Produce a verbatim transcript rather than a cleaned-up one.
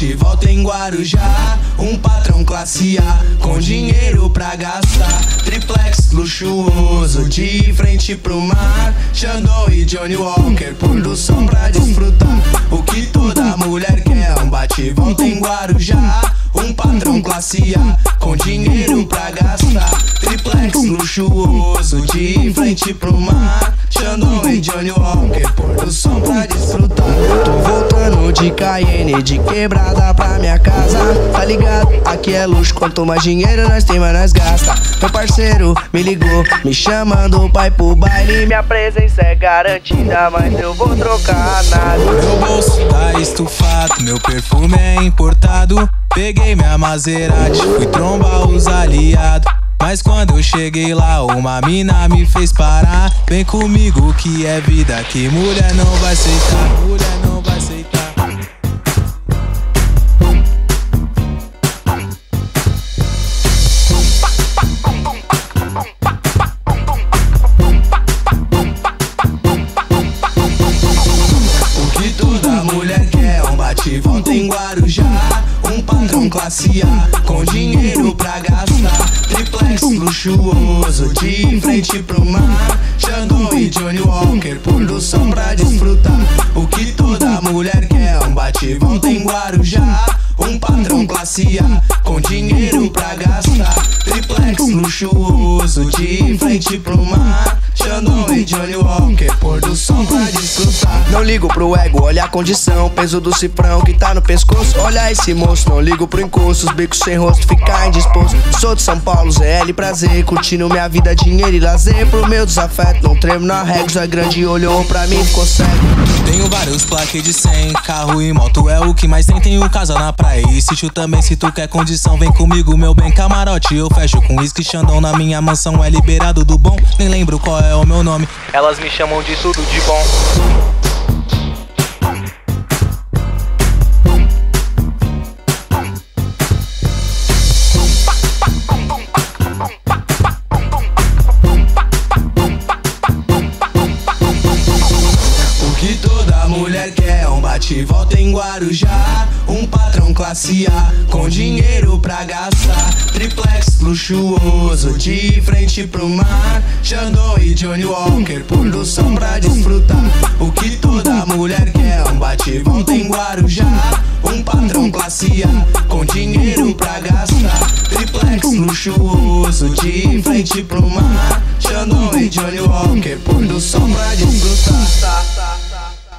De volta em Guarujá, um patrão classe A, com dinheiro pra gastar. Triplex luxuoso, de frente pro mar. Chandon e Johnnie Walker, pôr do som pra desfrutar. O que toda mulher quer é um bate volta em Guarujá, um patrão classe A, com dinheiro pra gastar. Triplex luxuoso, de frente pro mar. Chandon e Johnnie Walker, pôr do som pra desfrutar. Tô voltando de Cayenne, de quebrada pra minha casa. Tá ligado? Aqui é luxo, quanto mais dinheiro nós tem, mais nós gasta. Meu parceiro me ligou, me chamando o pai pro baile. Minha presença é garantida, mas eu vou trocar nada. Meu bolso tá estufado, meu perfume é importado. Peguei minha Maserati, fui trombar os aliados. Mas quando eu cheguei lá, uma mina me fez parar. Vem comigo que é vida, que mulher não vai aceitar. Mulher não vai aceitar. O que toda mulher quer é um bate-volta em Guarujá, um patrão classe A, com dinheiro pra gastar. Triplex luxuoso, de frente pro mar. Chandon e Johnnie Walker, pôr do som pra desfrutar. O que toda mulher quer é um bate-volta em Guarujá, um patrão classe A, com dinheiro pra gastar. Triplex luxuoso, de frente pro mar. Chandon e Johnnie Walker, pôr do som pra desfrutar. Não ligo pro ego, olha a condição, peso do cifrão que tá no pescoço. Olha esse moço, não ligo pro encosto, os bicos sem rosto, ficar indisposto. Sou de São Paulo, Z L prazer, curtindo minha vida, dinheiro e lazer. Pro meu desafeto, não tremo na régua, grande olhou pra mim, ficou cego. Tenho vários plaques de cem, carro e moto é o que mais tem. Tenho casa na praia e sítio também, se tu quer condição, vem comigo meu bem. Camarote eu fecho com uísque, Chandon na minha mansão, é liberado do bom. Nem lembro qual é o meu nome, elas me chamam de tudo de bom. O que toda mulher quer é um bate-volta em Guarujá, um patrão classe A, com dinheiro pra gastar. Triplex luxuoso, de frente pro mar. Chandon e Johnnie Walker, pôr do som pra desfrutar. O que toda mulher quer é um bate-volta em Guarujá, um patrão classe A, com dinheiro pra gastar. Triplex luxuoso, de frente pro mar. Chandon e Johnnie Walker, pôr do som pra desfrutar.